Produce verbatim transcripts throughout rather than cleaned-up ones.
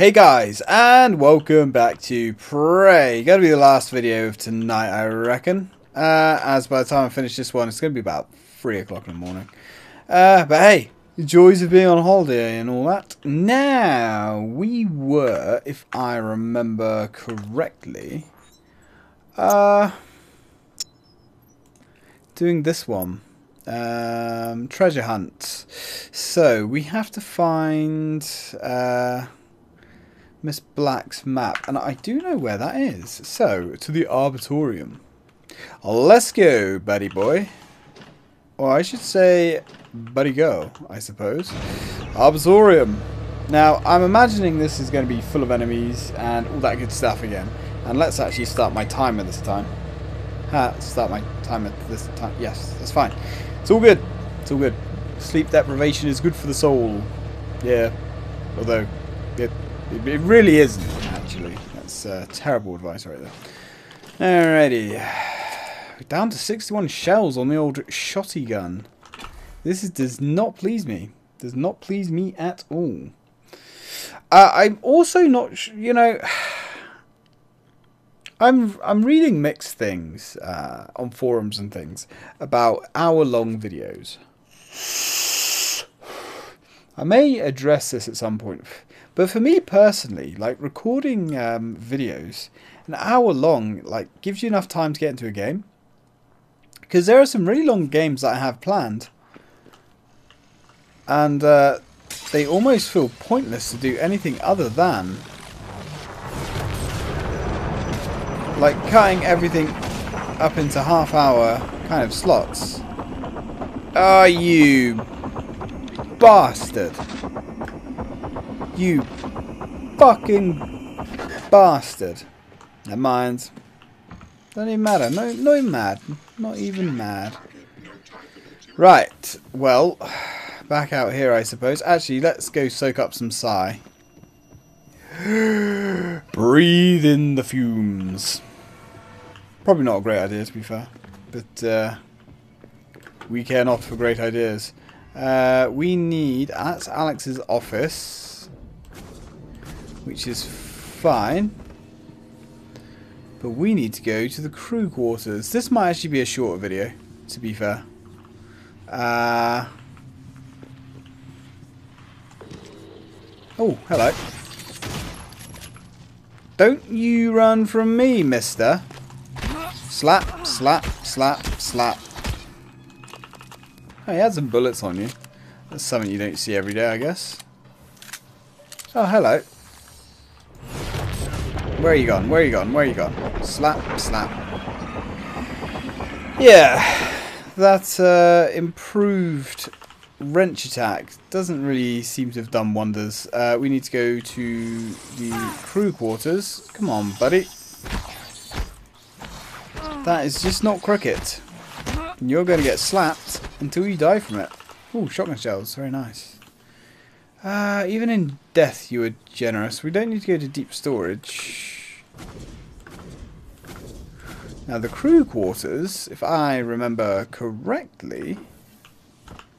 Hey guys, and welcome back to Prey. Gonna be the last video of tonight, I reckon. Uh, as by the time I finish this one, it's gonna be about three o'clock in the morning. Uh, but hey, the joys of being on holiday and all that. Now, we were, if I remember correctly, uh, doing this one. Um, treasure hunt. So, we have to find... Uh, Miss Black's map, and I do know where that is. So, to the Arboretum. Let's go, buddy boy. Or I should say, buddy go, I suppose. Arboretum. Now, I'm imagining this is going to be full of enemies and all that good stuff again. And let's actually start my timer this time. Ha, start my timer this time. Yes, that's fine. It's all good. It's all good. Sleep deprivation is good for the soul. Yeah. Although, it... It really isn't, actually. That's uh, terrible advice right there. Alrighty. We're down to sixty-one shells on the old shotty gun. This is, does not please me. Does not please me at all. Uh, I'm also not... Sh you know... I'm, I'm reading mixed things uh, on forums and things about hour-long videos. I may address this at some point. But for me personally, like recording um, videos, an hour long, like gives you enough time to get into a game. Because there are some really long games that I have planned. And uh, they almost feel pointless to do anything other than like cutting everything up into half hour kind of slots. Oh, you bastard. You fucking bastard. Never mind. Don't even matter. No, not even mad. Not even mad. Right. Well, back out here, I suppose. Actually, let's go soak up some sigh. Breathe in the fumes. Probably not a great idea, to be fair. But uh, we care not for great ideas. Uh, we need... That's Alex's office. Which is fine. But we need to go to the crew quarters. This might actually be a shorter video, to be fair. Uh... Oh, hello. Don't you run from me, mister. Slap, slap, slap, slap. Oh, you had some bullets on you. That's something you don't see every day, I guess. Oh, hello. Where are you gone? Where are you gone? Where are you gone? Slap, slap. Yeah, that uh, improved wrench attack doesn't really seem to have done wonders. Uh, we need to go to the crew quarters. Come on, buddy. That is just not cricket. And you're going to get slapped until you die from it. Ooh, shotgun shells. Very nice. Uh, even in death you were generous. We don't need to go to deep storage. Now the crew quarters, if I remember correctly,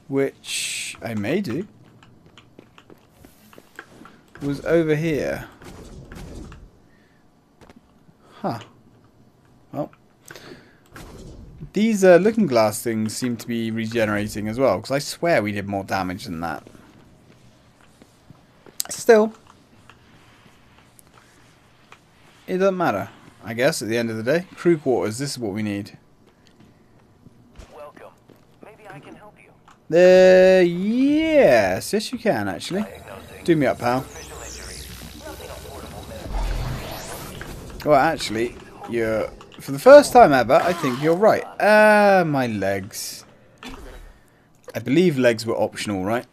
which I may do, was over here. Huh. Well. These uh, looking glass things seem to be regenerating as well, because I swear we did more damage than that. Still, it doesn't matter, I guess, at the end of the day. Crew quarters, this is what we need. Welcome. Maybe I can help you. Uh, yes, yes you can, actually. Do me up, pal. Well, actually, you're, for the first time ever, I think you're right. Ah, uh, my legs. I believe legs were optional, right?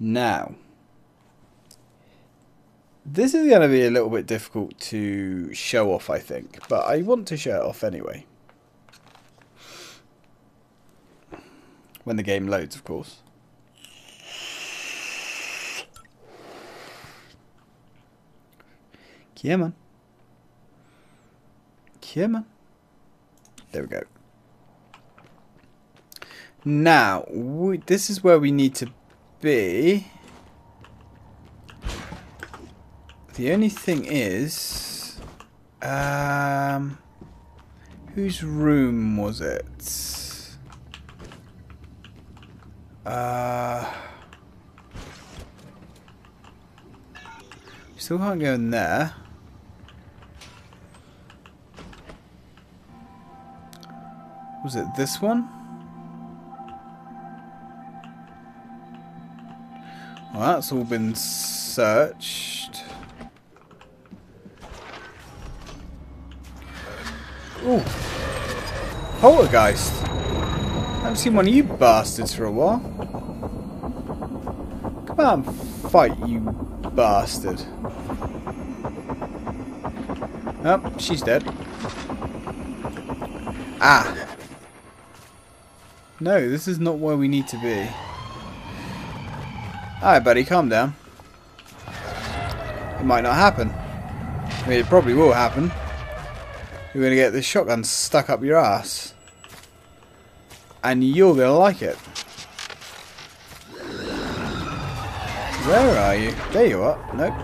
Now, this is going to be a little bit difficult to show off, I think, but I want to show it off anyway. When the game loads, of course. Gearman. Gearman. There we go. Now, we, this is where we need to be The only thing is, um, whose room was it? Uh, still can't go in there. Was it this one? Well, that's all been searched. Ooh. Poltergeist. I haven't seen one of you bastards for a while. Come on, fight, you bastard. Oh, she's dead. Ah. No, this is not where we need to be. Alright, buddy, calm down. It might not happen. I mean, it probably will happen. You're going to get this shotgun stuck up your ass. And you're going to like it. Where are you? There you are. Nope.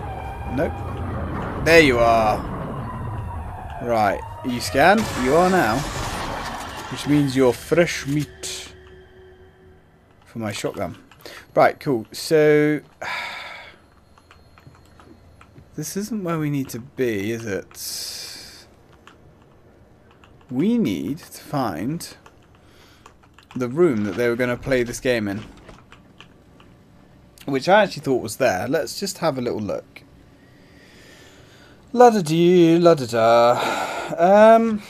Nope. There you are. Right. Are you scanned? You are now. Which means you're fresh meat. For my shotgun. Right, cool. So this isn't where we need to be, is it? We need to find the room that they were going to play this game in, which I actually thought was there. Let's just have a little look. La da dee, la da da. Um,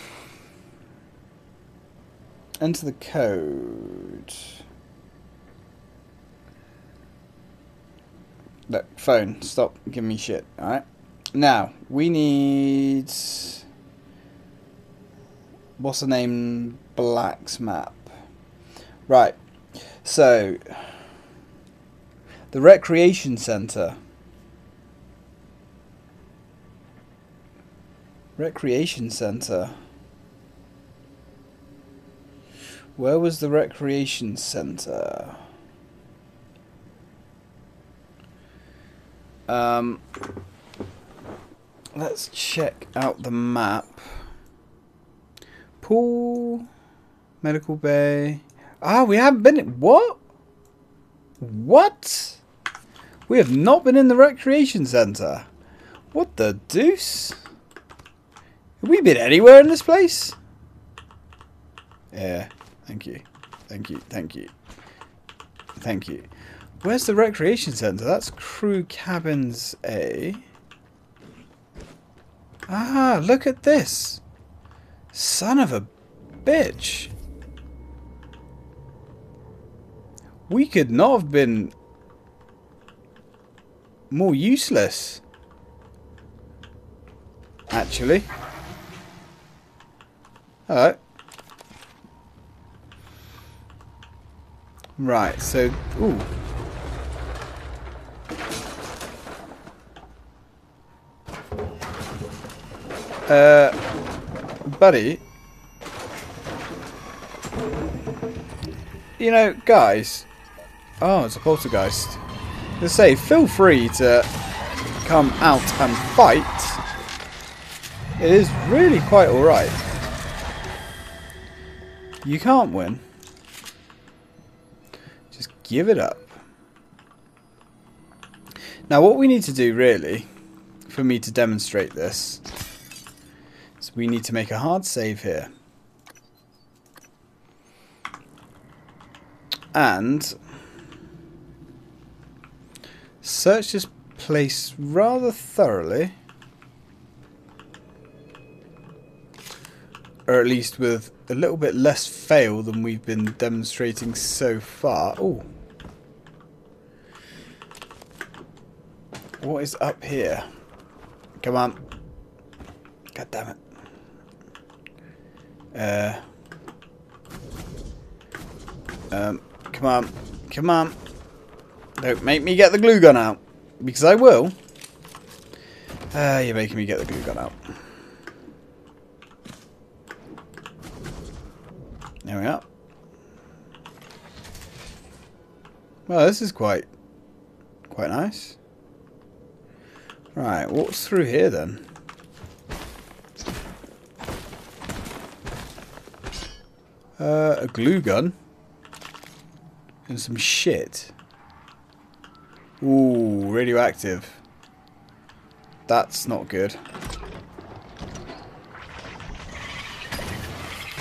enter the code. Look, phone, stop giving me shit, alright? Now, we need... What's the name? Black's map. Right, so... The Recreation Centre. Recreation Centre. Where was the Recreation Centre? Um, let's check out the map. Pool, medical bay. Ah, we haven't been in... What? What? We have not been in the recreation centre. What the deuce? Have we been anywhere in this place? Yeah, thank you. Thank you, thank you. Thank you. Where's the recreation centre? That's crew cabins A. Ah, look at this. Son of a bitch. We could not have been more useless. Actually. Hello. Right, so... Ooh. Uh, buddy, you know, guys, oh, it's a poltergeist. Let's say, feel free to come out and fight. It is really quite alright. You can't win. Just give it up. Now, what we need to do, really, for me to demonstrate this... We need to make a hard save here. And search this place rather thoroughly. Or at least with a little bit less fail than we've been demonstrating so far. Ooh. What is up here? Come on. God damn it. Uh, um, come on, come on. Don't make me get the glue gun out, because I will. Ah, uh, you're making me get the glue gun out. There we are. Well, this is quite, quite nice. Right, what's through here then? Uh, a glue gun. And some shit. Ooh, radioactive. That's not good.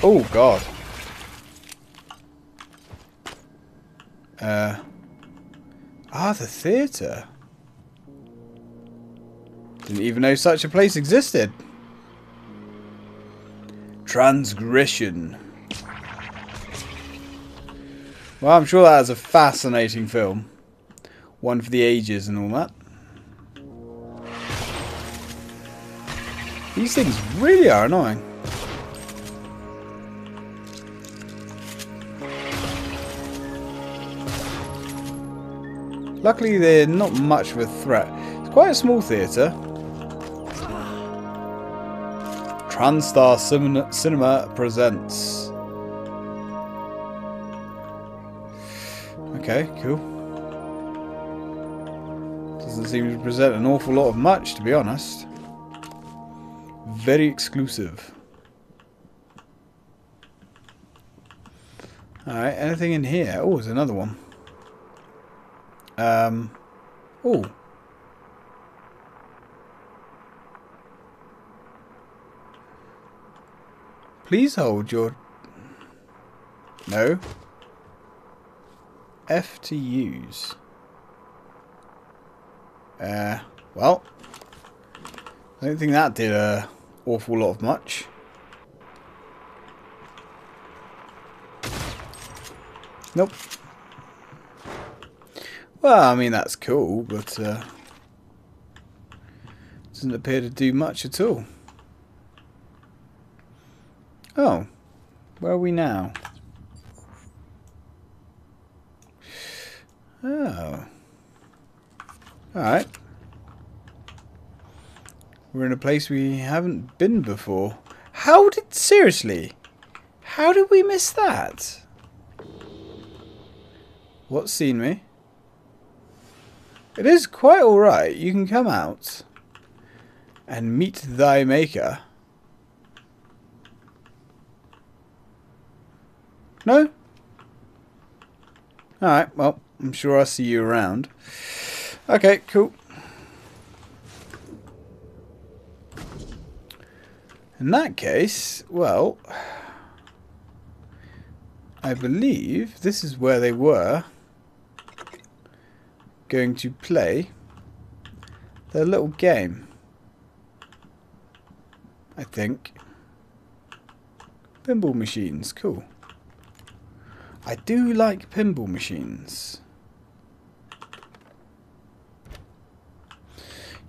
Oh, God. Uh, ah, the theatre. Didn't even know such a place existed. Transgression. Well, I'm sure that is a fascinating film. One for the ages and all that. These things really are annoying. Luckily, they're not much of a threat. It's quite a small theatre. Transstar Cinema presents. Okay, cool. Doesn't seem to present an awful lot of much, to be honest. Very exclusive. Alright, anything in here? Oh, there's another one. Um, oh. Please hold your... No. F to use. Uh, well. I don't think that did an awful lot of much. Nope. Well, I mean, that's cool, but uh, doesn't appear to do much at all. Oh, where are we now? Oh. Alright. We're in a place we haven't been before. How did... Seriously? How did we miss that? What's seen me? It is quite alright. You can come out and meet thy maker. No? Alright, well, I'm sure I'll see you around. Okay, cool. In that case, well, I believe this is where they were going to play their little game, I think. Pinball machines, cool. I do like pinball machines.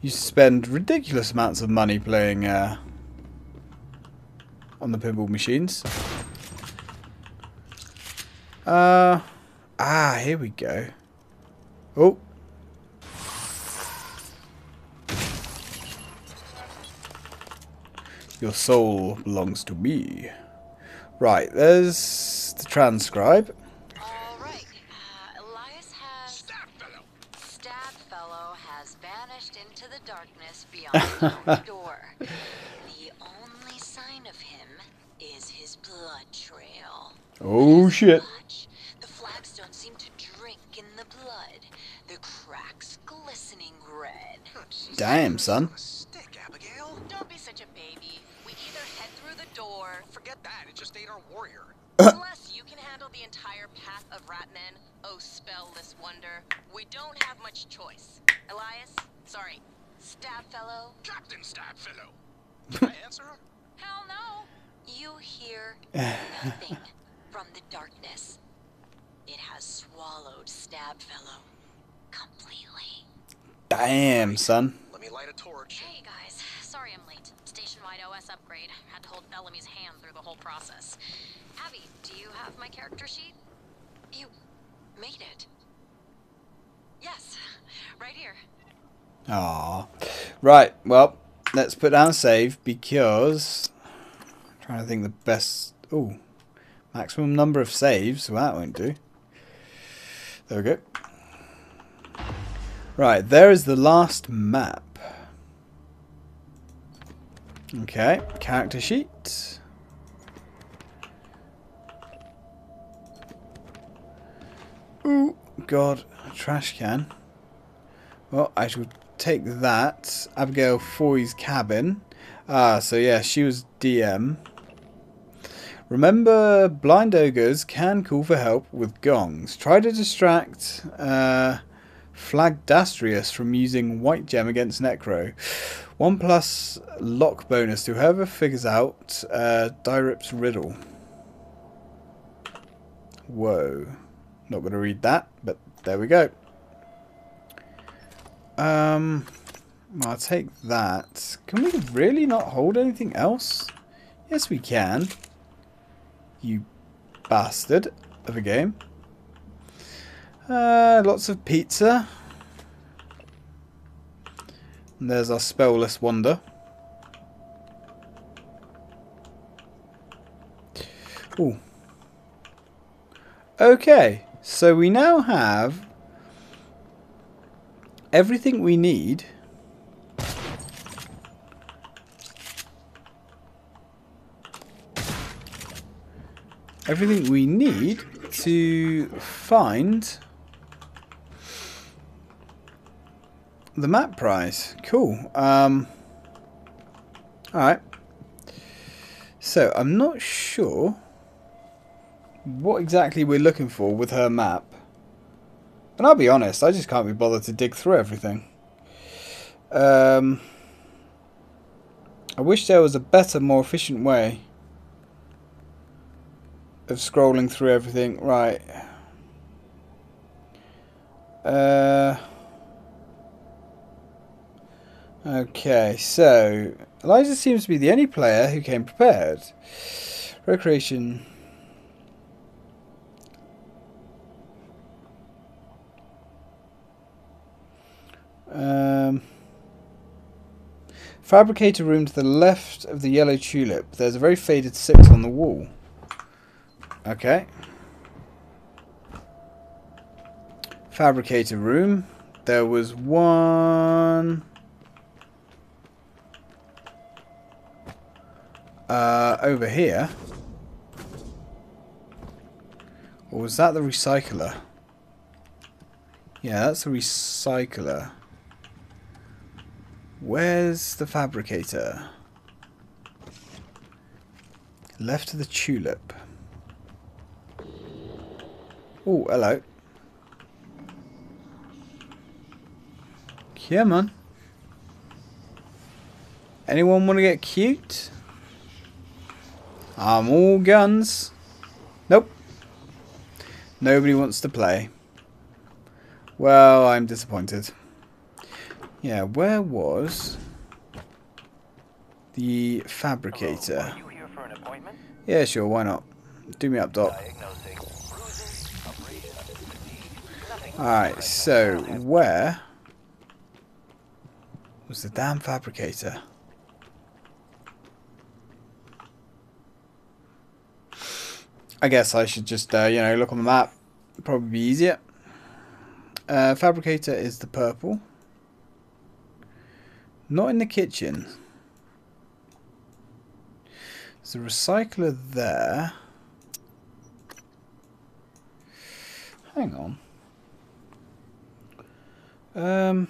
You spend ridiculous amounts of money playing uh, on the pinball machines. Uh, ah, here we go. Oh. Your soul belongs to me. Right, there's the transcribe. All right. Uh, Elias has... Stabfellow. Stabfellow has vanished into the darkness beyond the door. The only sign of him is his blood trail. Oh, shit. Much, the flagstones seem to drink in the blood. The cracks glistening red. Damn, son. Stick, Abigail. Don't be such a baby. We either head through the door. Forget that. It just ain't our warrior. Unless you can handle the entire path of ratmen, oh spellless wonder, we don't have much choice. Elias, sorry, Stabfellow. Captain Stabfellow. Did I answer? Hell no. You hear nothing from the darkness. It has swallowed Stabfellow completely. Damn, son. Let me light a torch. Hey guys, sorry I'm late. Station-wide O S upgrade. Had to hold Bellamy's hand through the whole process. Abby, do you have my character sheet? You made it. Yes, right here. Aww. Right, well, let's put down save because I'm trying to think the best. Ooh. Maximum number of saves. Well, that won't do. There we go. Right, there is the last map. Okay, character sheet. Ooh, God, a trash can. Well, I should take that. Abigail Foy's cabin. Ah, so yeah, she was D M. Remember, blind ogres can call for help with gongs. Try to distract uh, Flagdastrius from using White Gem against Necro. One plus lock bonus to whoever figures out uh, Dirip's riddle. Whoa. Not going to read that, but there we go. Um, I'll take that. Can we really not hold anything else? Yes, we can. You bastard of a game. Uh, lots of pizza. And there's our spellless wonder. Ooh. Okay, so we now have everything we need. Everything we need to find the map prize. Cool. Um, Alright. So, I'm not sure what exactly we're looking for with her map. And I'll be honest, I just can't be bothered to dig through everything. Um, I wish there was a better, more efficient way of scrolling through everything. Right. Uh, okay, so Eliza seems to be the only player who came prepared. Recreation. Um, fabricator room to the left of the yellow tulip. There's a very faded six on the wall. Okay. Fabricator room. There was one. Uh, over here. Or was that the recycler? Yeah, that's the recycler. Where's the fabricator? Left of the tulip. Oh, hello. Come on. Anyone want to get cute? I'm all guns. Nope. Nobody wants to play. Well, I'm disappointed. Yeah, where was the fabricator? Hello, are you here for an appointment? Yeah, sure, why not? Do me up, Doc. Alright, so where was the damn fabricator? I guess I should just, uh, you know, look on the map. Probably be easier. Uh, fabricator is the purple. Not in the kitchen. There's a recycler there. Hang on. Um,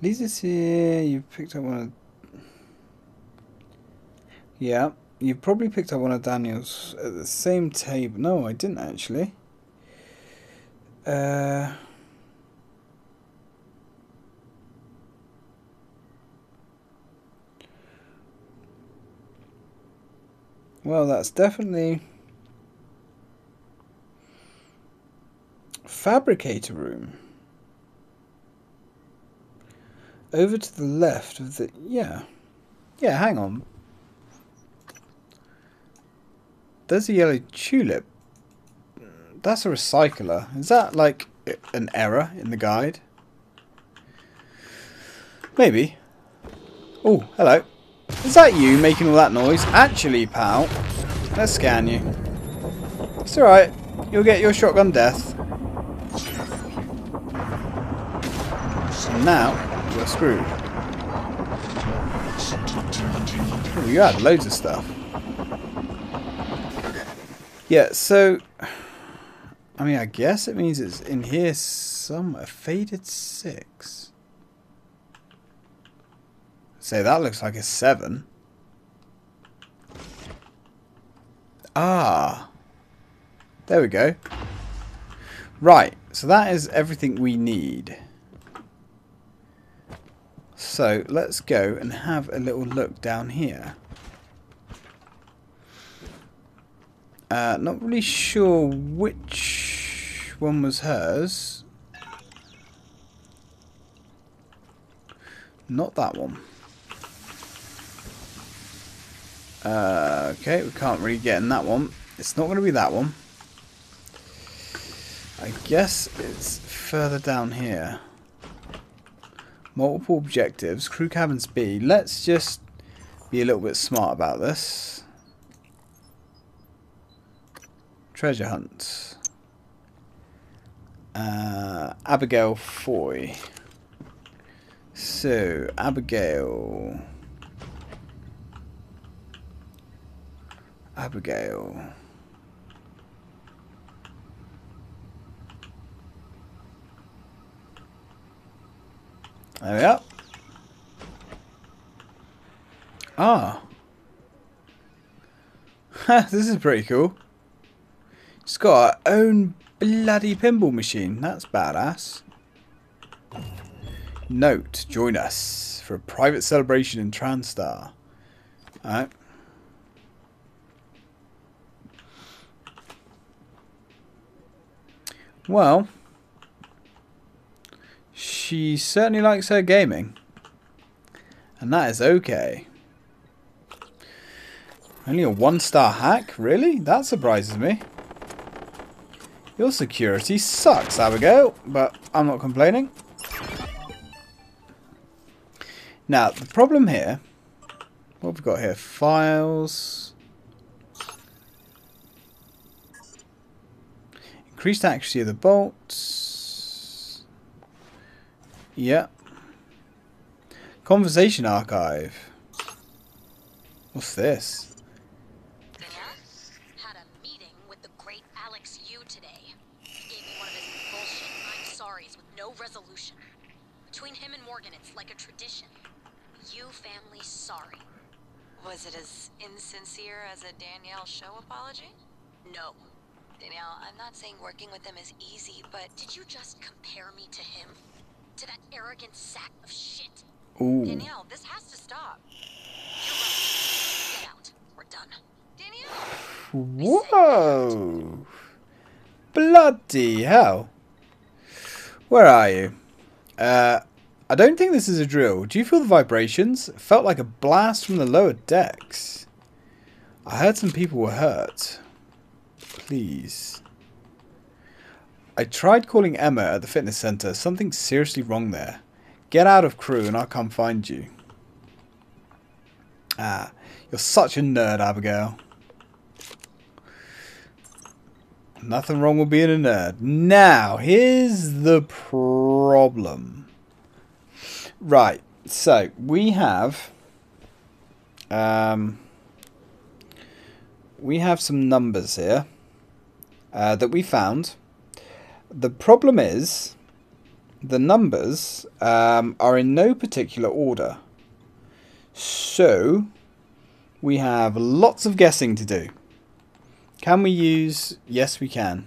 Lisa's here. You picked up one of. Yeah, you probably picked up one of Daniel's at the same table. No, I didn't actually. Uh. Well, that's definitely fabricator room. Over to the left of the... Yeah. Yeah, hang on. There's a yellow tulip. That's a recycler. Is that like an error in the guide? Maybe. Oh, hello. Is that you making all that noise? Actually, pal, let's scan you. It's alright. You'll get your shotgun death. And now we're screwed. Oh, you had loads of stuff. Yeah, so I mean, I guess it means it's in here somewhere. Faded six. Say that looks like a seven. Ah, there we go. Right, so that is everything we need. So let's go and have a little look down here. Uh, not really sure which one was hers. Not that one. Uh, okay, we can't really get in that one. It's not going to be that one. I guess it's further down here. Multiple objectives. Crew cabins B. Let's just be a little bit smart about this. Treasure hunt. Uh, Abigail Foy. So, Abigail. Abigail. There we are. Ah. This is pretty cool. It's got our own bloody pinball machine. That's badass. Note, join us for a private celebration in Transstar. Alright. Well, she certainly likes her gaming. And that is okay. Only a one-star hack? Really? That surprises me. Your security sucks, Abigail, but I'm not complaining. Now, the problem here... What have we got here? Files... Increased accuracy of the bolts. Yeah. Conversation archive. What's this? Hello? Had a meeting with the great Alex U today. He gave me one of his bullshit I'm sorry's with no resolution. Between him and Morgan, it's like a tradition. You family sorry. Was it as insincere as a Danielle Sho apology? No. Now, I'm not saying working with them is easy, but did you just compare me to him? To that arrogant sack of shit? Ooh. Danielle, this has to stop. You're right. Get out. We're done. Danielle! Whoa! Bloody hell. Where are you? Uh, I don't think this is a drill. Do you feel the vibrations? It felt like a blast from the lower decks. I heard some people were hurt. Please. I tried calling Emma at the fitness centre. Something's seriously wrong there. Get out of crew and I'll come find you. Ah, you're such a nerd, Abigail. Nothing wrong with being a nerd. Now, here's the problem. Right, so we have... Um, we have some numbers here. Uh, that we found. The problem is the numbers um, are in no particular order. So we have lots of guessing to do. Can we use... Yes, we can.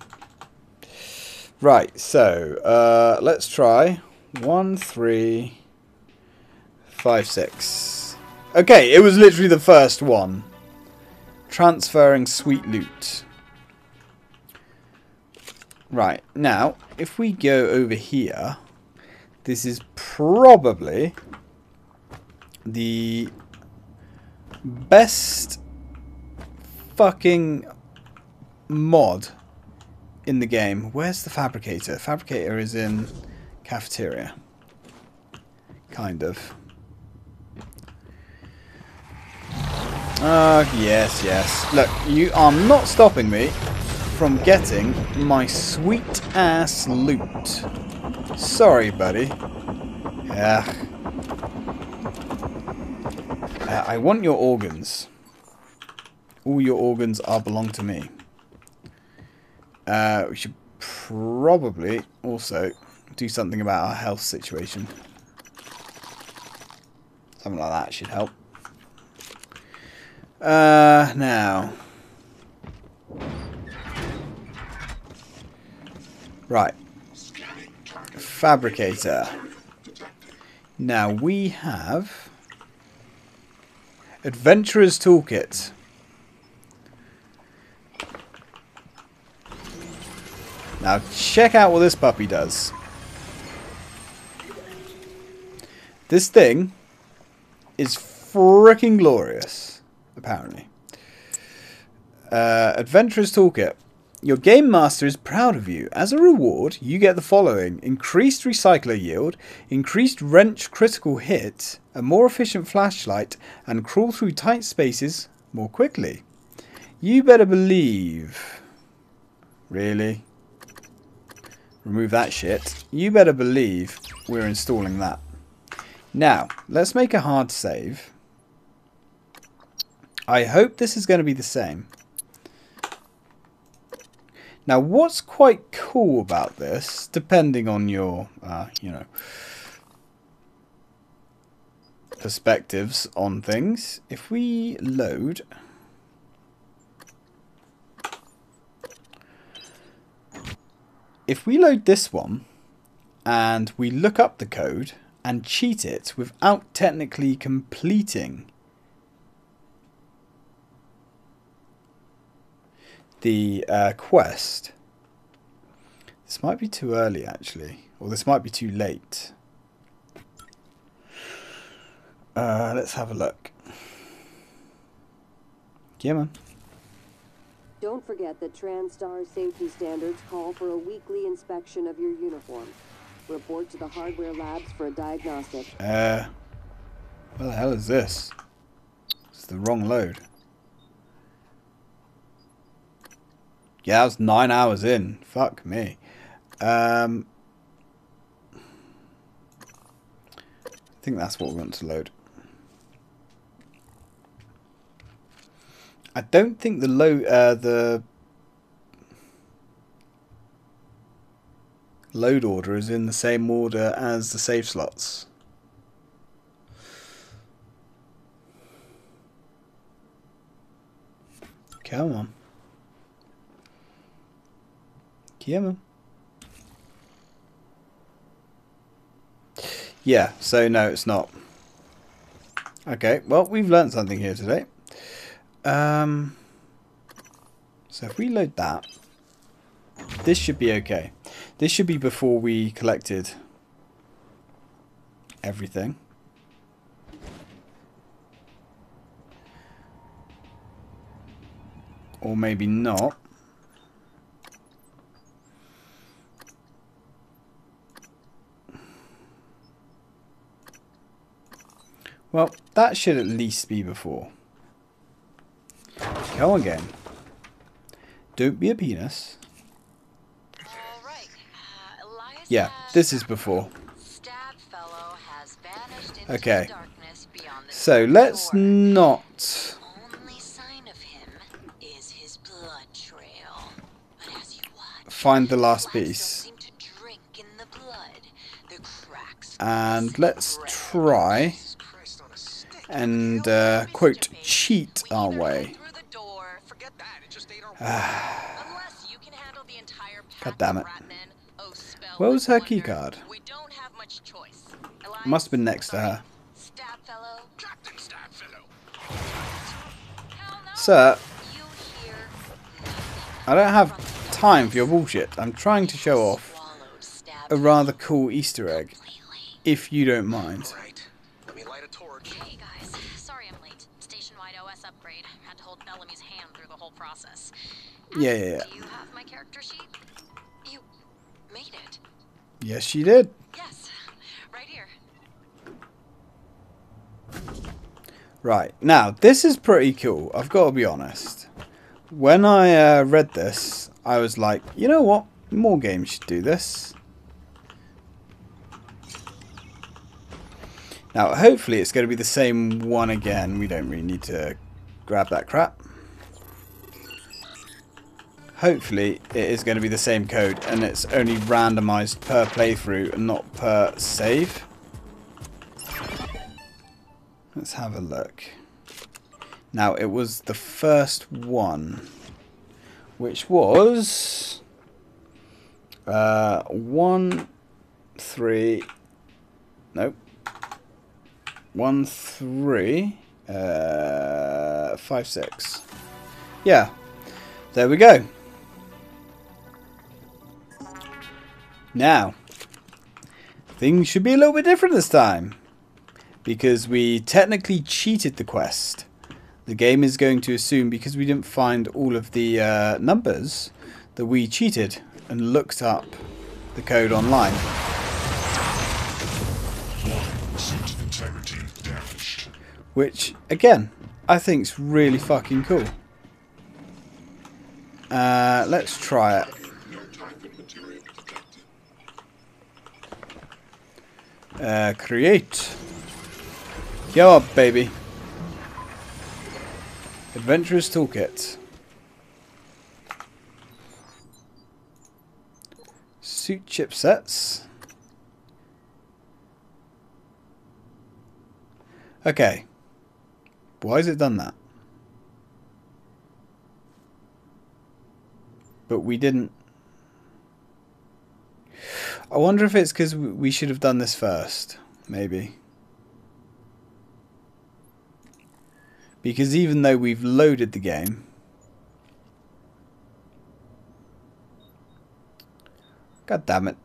Right, so uh, let's try one, three, five, six. Okay, it was literally the first one. Transferring sweet loot. Right, now, if we go over here, this is probably the best fucking mod in the game. Where's the fabricator? Fabricator is in cafeteria. Kind of. Ah, uh, yes, yes. Look, you are not stopping me from getting my sweet ass loot. Sorry, buddy. Uh, uh, I want your organs. All your organs are belong to me. Uh, we should probably also do something about our health situation. Something like that should help. Uh, now. Right. Fabricator. Now we have Adventurer's Toolkit. Now check out what this puppy does. This thing is freaking glorious, apparently. Uh, Adventurer's Toolkit. Your game master is proud of you. As a reward, you get the following. Increased recycler yield, increased wrench critical hit, a more efficient flashlight, and crawl through tight spaces more quickly. You better believe... Really? Remove that shit. You better believe we're installing that. Now, let's make a hard save. I hope this is going to be the same. Now, what's quite cool about this, depending on your, uh, you know, perspectives on things, if we load, if we load this one and we look up the code and cheat it without technically completing the uh, quest. This might be too early, actually, or this might be too late. Uh, let's have a look. Gearman. Don't forget that Transstar safety standards call for a weekly inspection of your uniform. Report to the hardware labs for a diagnostic. Uh, what the hell is this? It's the wrong load. Yeah, that was nine hours in. Fuck me. Um, I think that's what we want to load. I don't think the low uh, the load order is in the same order as the save slots. Come on. Yeah, man. Yeah, so no, it's not. Okay, well, we've learned something here today. Um, so if we load that, this should be okay. This should be before we collected everything. Or maybe not. Well, that should at least be before. Come on, game. Don't be a penis. All right. uh, Elias yeah, this is before. Stabfellow has vanished into okay. Darkness beyond the so let's door. Not. Only sign of him is his blood trail. But as you watch, find the last piece. Seem to drink in the blood. The cracks and let's try. And uh, quote cheat our way. God damn it! Where was her keycard? Must have been next to her. Sir, I don't have time for your bullshit. I'm trying to show off a rather cool Easter egg, if you don't mind. Yeah, yeah, yeah. Do you have my character sheet? You made it. Yes, she did. Yes, right here. Right, now, this is pretty cool. I've got to be honest. When I uh, read this, I was like, you know what? More games should do this. Now, hopefully it's going to be the same one again. We don't really need to grab that crap. Hopefully it is going to be the same code and it's only randomized per playthrough and not per save. Let's have a look. Now, it was the first one, which was uh, one, three, nope, one, three, uh, five, six. Yeah, there we go. Now, things should be a little bit different this time because we technically cheated the quest. The game is going to assume, because we didn't find all of the uh, numbers, that we cheated and looked up the code online. Suit integrity damaged. Which, again, I think is really fucking cool. Uh, let's try it. Uh, create. Yo up, baby. Adventurer's Toolkit. Suit chipsets. Okay. Why has it done that? But we didn't. I wonder if it's because we should have done this first. Maybe. Because even though we've loaded the game, God damn it.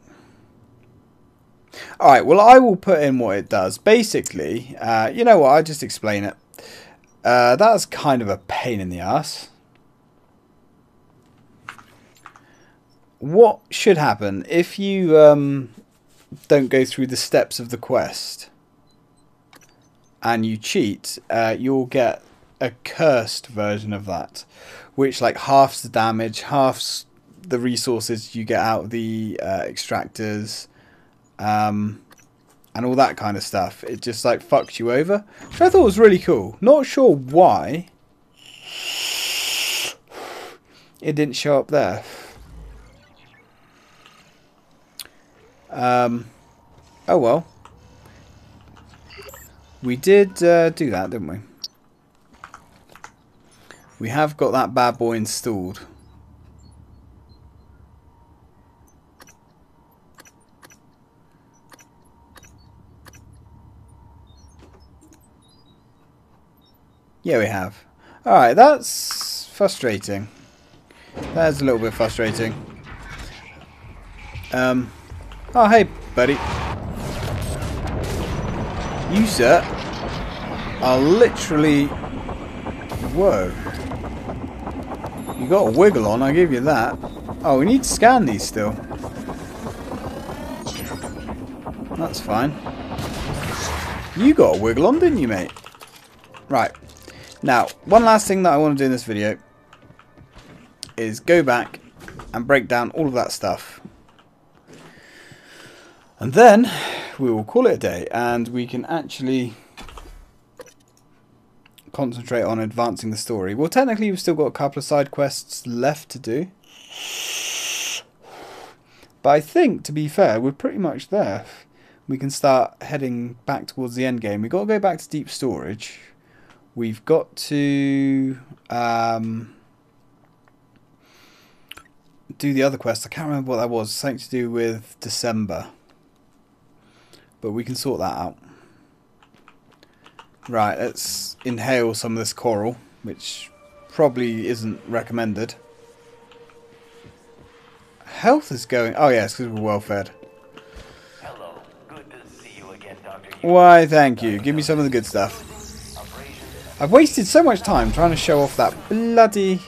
Alright, well, I will put in what it does. Basically, uh, you know what, I'll just explain it. Uh, that's kind of a pain in the ass. What should happen if you um, don't go through the steps of the quest and you cheat, uh, you'll get a cursed version of that, which like halves the damage, halves the resources you get out of the uh, extractors, um, and all that kind of stuff. It just like fucks you over, which I thought was really cool. Not sure why it didn't show up there. Um, oh well. We did uh, do that, didn't we? We have got that bad boy installed. Yeah, we have. Alright, that's frustrating. That's a little bit frustrating. Um, oh, hey, buddy. You, sir, are literally... Whoa. You got a wiggle on, I'll give you that. Oh, we need to scan these still. That's fine. You got a wiggle on, didn't you, mate? Right. Now, one last thing that I want to do in this video is go back and break down all of that stuff. And then... we will call it a day, and we can actually concentrate on advancing the story. Well, technically, we've still got a couple of side quests left to do. But I think, to be fair, we're pretty much there. We can start heading back towards the end game. We've got to go back to deep storage. We've got to um, do the other quest. I can't remember what that was. Something to do with December. But we can sort that out. Right, let's inhale some of this coral, which probably isn't recommended. Health is going... Oh, yes, because we're well fed. Hello. Good to see you again, Doctor. Why, thank you. Give me some of the good stuff. I've wasted so much time trying to show off that bloody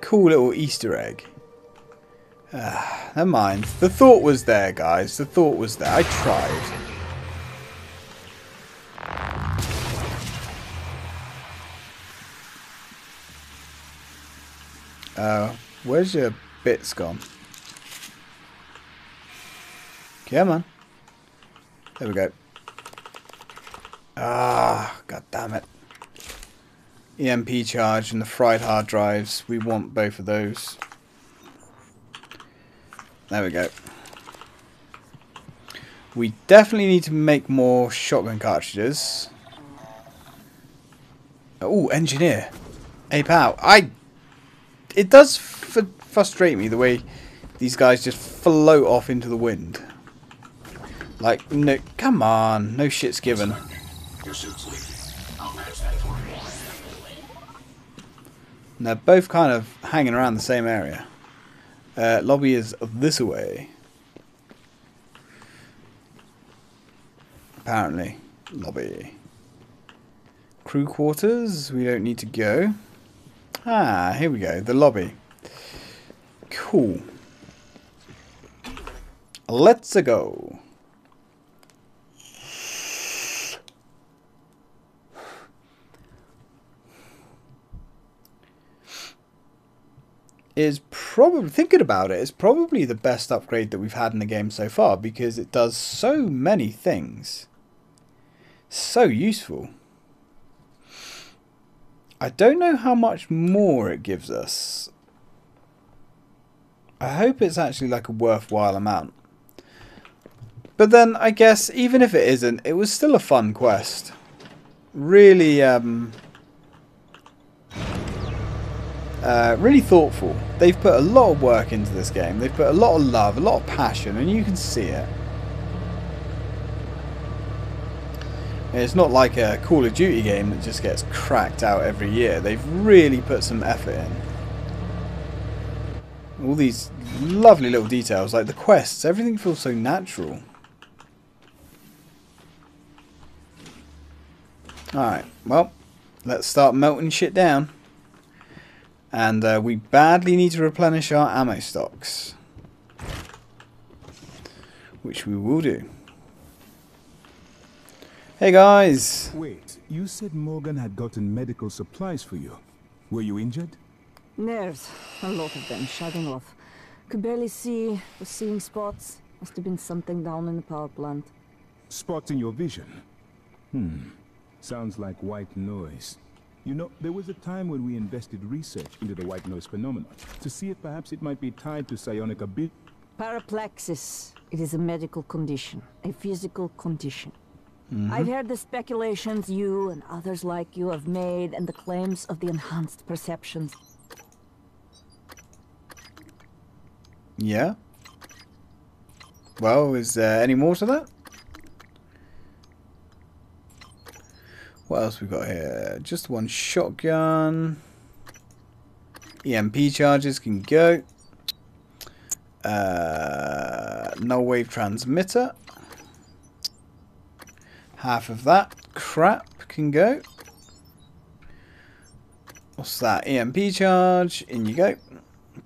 cool little Easter egg. Ah, never mind. The thought was there, guys. The thought was there. I tried. Uh, where's your bits gone? Come on. There we go. Ah, god damn it. E M P charge and the fried hard drives. We want both of those. There we go. We definitely need to make more shotgun cartridges. Oh, engineer. Ape out. I... It does f frustrate me the way these guys just float off into the wind. Like, no... Come on. No shit's given. And they're both kind of hanging around the same area. Uh, lobby is this way. Apparently. Lobby. Crew quarters. We don't need to go. Ah, here we go. The lobby. Cool. Let's-a go. Is probably, thinking about it, it's probably the best upgrade that we've had in the game so far because it does so many things. So useful. I don't know how much more it gives us. I hope it's actually like a worthwhile amount. But then I guess even if it isn't, it was still a fun quest. Really, um... Uh, really thoughtful. They've put a lot of work into this game. They've put a lot of love, a lot of passion, and you can see it. And it's not like a Call of Duty game that just gets cracked out every year. They've really put some effort in. All these lovely little details, like the quests, everything feels so natural. Alright, well, let's start melting shit down. And uh, we badly need to replenish our ammo stocks. Which we will do. Hey guys! Wait, you said Morgan had gotten medical supplies for you. Were you injured? Nerves. A lot of them, shutting off. Could barely see, was seeing spots. Must have been something down in the power plant. Spots in your vision? Hmm. Sounds like white noise. You know, there was a time when we invested research into the white noise phenomenon to see if perhaps it might be tied to psionic ability. Paraplexis. It is a medical condition, a physical condition. Mm-hmm. I've heard the speculations you and others like you have made and the claims of the enhanced perceptions. Yeah? Well, is there any more to that? What else we got here? Just one shotgun. E M P charges can go. Uh, null wave transmitter. Half of that crap can go. What's that? E M P charge. In you go.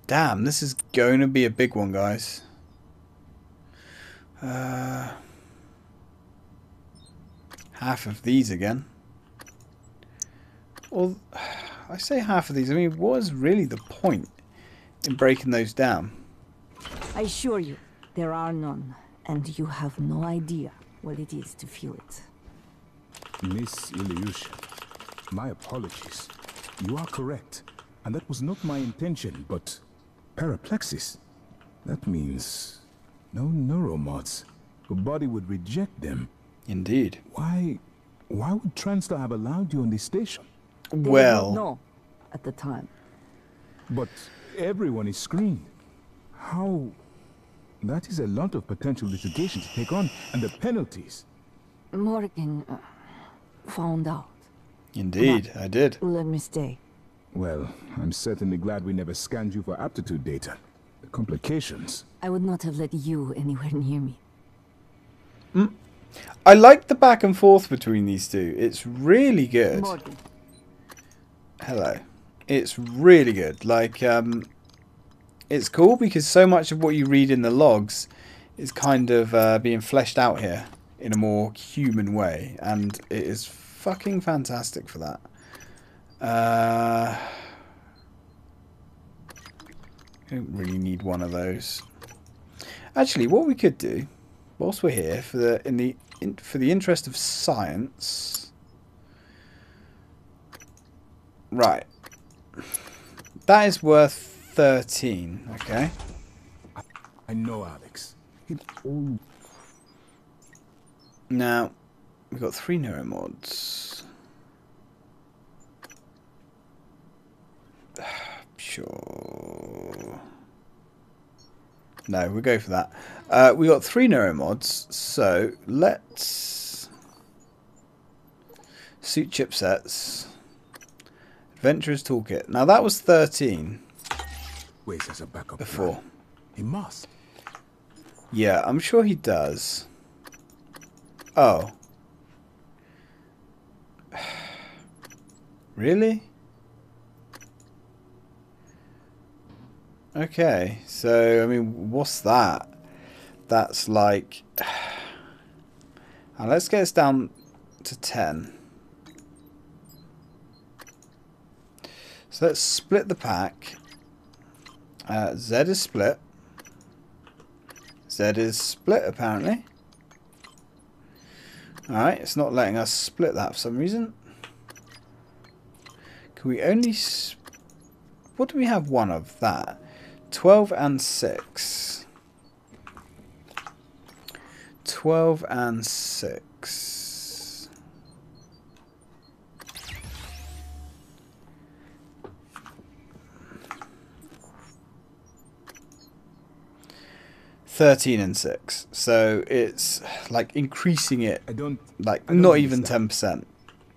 Damn, this is going to be a big one, guys. Uh, half of these again. Well, I say half of these. I mean, what is really the point in breaking those down? I assure you, there are none, and you have no idea what it is to feel it. Misillusion. My apologies. You are correct, and that was not my intention, but paraplexis. That means no neuromods. Your body would reject them. Indeed. Why, why would Transstar have allowed you on this station? They well, no, at the time. But everyone is screened. How? That is a lot of potential litigation to take on, and the penalties. Morgan uh, found out. Indeed, I, I did. Let me stay. Well, I'm certainly glad we never scanned you for aptitude data. The complications. I would not have let you anywhere near me. Mm. I like the back and forth between these two. It's really good. Morgan. Hello. It's really good. Like, um, it's cool because so much of what you read in the logs is kind of uh, being fleshed out here in a more human way. And it is fucking fantastic for that. Uh, I don't really need one of those. Actually, what we could do, whilst we're here, for the, in the, in, for the interest of science... Right. That is worth thirteen. Okay. I know, Alex. Now, we've got three neuromods. Sure. No, we'll go for that. Uh, we got three neuromods, so let's suit chipsets. Adventurer's Toolkit. Now that was thirteen. Wait, there's a backup before. Plan. He must. Yeah, I'm sure he does. Oh. Really? Okay, so I mean, what's that? That's like. Now let's get us down to ten. So let's split the pack. Uh, Z is split. Z is split apparently. All right, it's not letting us split that for some reason. Can we only? Sp what do we have? One of that. Twelve and six. Twelve and six. Thirteen and six. So it's like increasing it. I don't like I don't not even ten percent.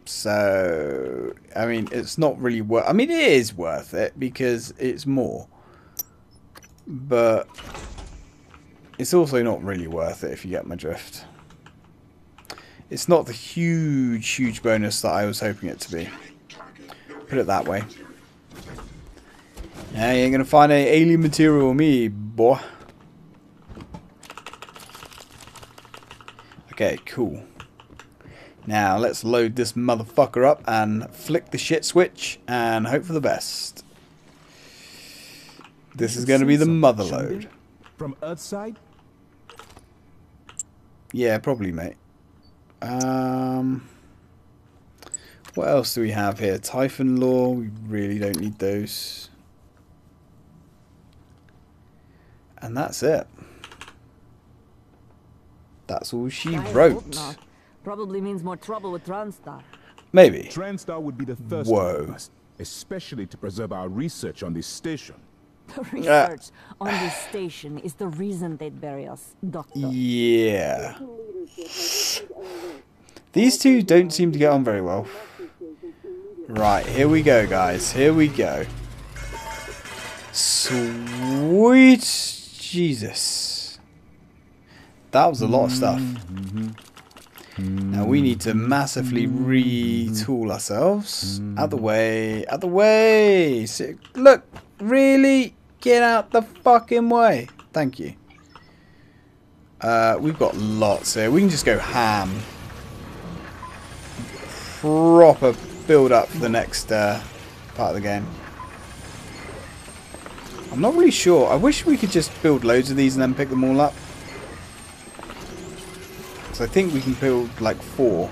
So I mean, it's not really worth. I mean, it is worth it because it's more. But it's also not really worth it, if you get my drift. It's not the huge, huge bonus that I was hoping it to be. Put it that way. Now you ain't gonna find any alien material on me, boy. Okay, cool. Now let's load this motherfucker up and flick the shit switch and hope for the best. This is going to be the mother load. From Earthside? Yeah, probably, mate. Um, what else do we have here? Typhon Law. We really don't need those. And that's it. That's all she wrote. Probably means more trouble with Transstar. Maybe. Transstar would be the first. Whoa. Especially to preserve our research on this station. The research uh, on this station is the reason they'd bury us, Doctor. Yeah. These two don't seem to get on very well. Right, here we go, guys. Here we go. Sweet Jesus. That was a lot of stuff. Now we need to massively retool ourselves. Out the way. Out the way. So, look. Really? Get out the fucking way. Thank you. Uh, we've got lots here. We can just go ham. Proper build up for the next uh, part of the game. I'm not really sure. I wish we could just build loads of these and then pick them all up. Because I think we can build like four.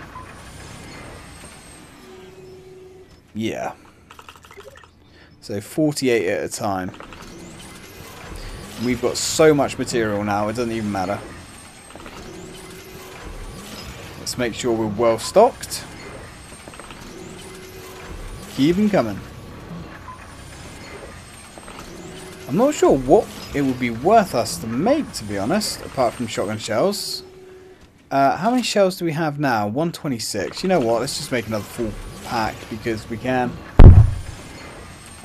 Yeah. So forty-eight at a time. We've got so much material now, it doesn't even matter. Let's make sure we're well stocked. Keep them coming. I'm not sure what it would be worth us to make, to be honest, apart from shotgun shells. Uh, how many shells do we have now? one twenty-six. You know what? Let's just make another full pack because we can.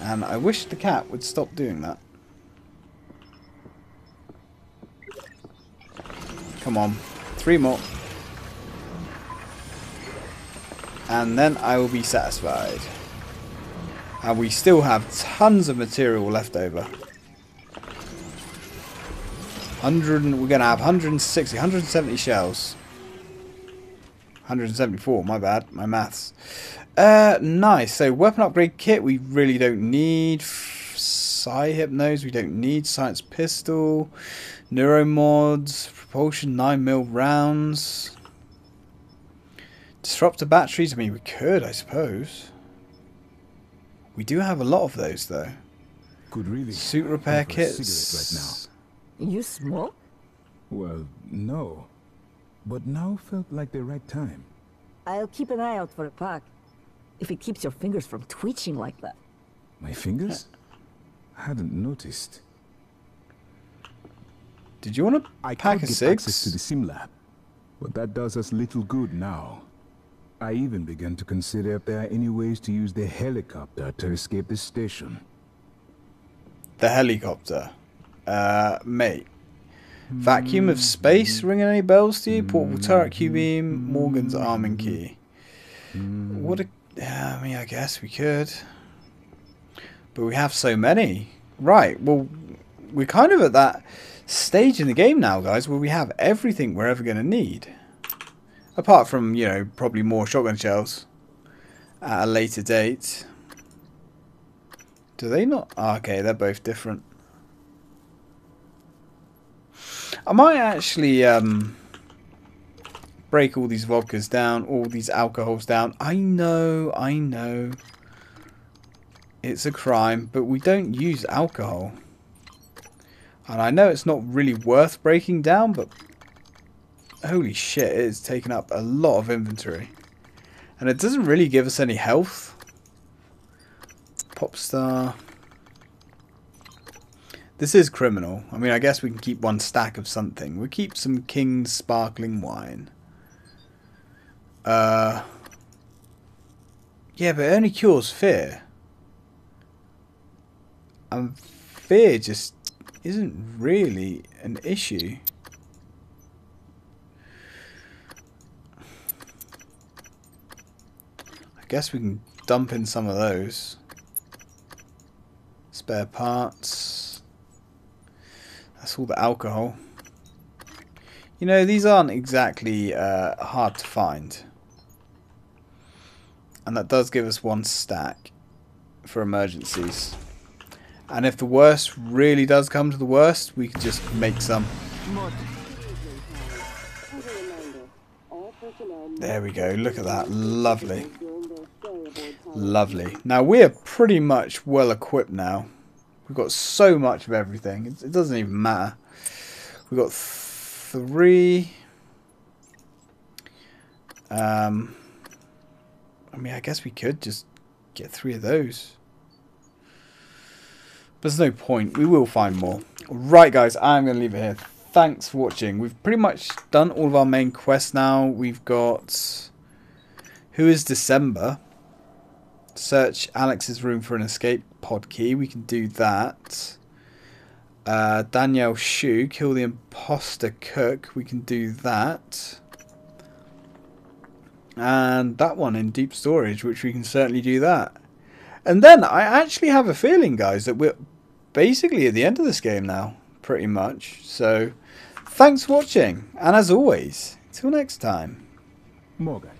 And I wish the cat would stop doing that. Come on. Three more. And then I will be satisfied. And we still have tons of material left over. one hundred, we're going to have one hundred sixty, one hundred seventy shells. one hundred seventy-four, my bad, my maths. Uh, nice, so weapon upgrade kit we really don't need. Psi Hypnose we don't need. Science pistol. Neuromods. Propulsion nine mil rounds. Disruptor batteries, I mean we could I suppose. We do have a lot of those though. Could really suit repair kits. Right now. You smoke? Well, no. But now felt like the right time. I'll keep an eye out for a pack. If it keeps your fingers from twitching like that. My fingers? Hadn't noticed. Did you want to I pack a six? Access to the sim lab, but that does us little good now. I even began to consider if there are any ways to use the helicopter to escape the station. The helicopter? Uh, mate. Vacuum of space ringing any bells to you? Portable turret, Q-beam, Morgan's arm and key. What a... I mean, I guess we could. But we have so many. Right, well, we're kind of at that stage in the game now, guys, where we have everything we're ever going to need. Apart from, you know, probably more shotgun shells at a later date. Do they not? Oh, okay, they're both different. I might actually um, break all these vodkas down, all these alcohols down. I know, I know. It's a crime, but we don't use alcohol. And I know it's not really worth breaking down, but holy shit, it is taking up a lot of inventory. And it doesn't really give us any health. Popstar. This is criminal. I mean, I guess we can keep one stack of something. We'll keep some King's Sparkling Wine. Uh, yeah, but it only cures fear. And fear just isn't really an issue. I guess we can dump in some of those. Spare parts. That's all the alcohol. You know, these aren't exactly uh, hard to find. And that does give us one stack for emergencies. And if the worst really does come to the worst, we can just make some. There we go. Look at that. Lovely. Lovely. Now, we are pretty much well equipped now. We've got so much of everything. It doesn't even matter. We've got three. Um, I mean, I guess we could just get three of those. There's no point. We will find more. Right, guys, I'm going to leave it here. Thanks for watching. We've pretty much done all of our main quests now. We've got... Who is December? Search Alex's room for an escape pod key. We can do that. Uh, Danielle Sho. Kill the imposter cook. We can do that. And that one in deep storage, which we can certainly do that. And then I actually have a feeling, guys, that we're... basically at the end of this game now, pretty much. So, thanks for watching, and as always, till next time. Morgan.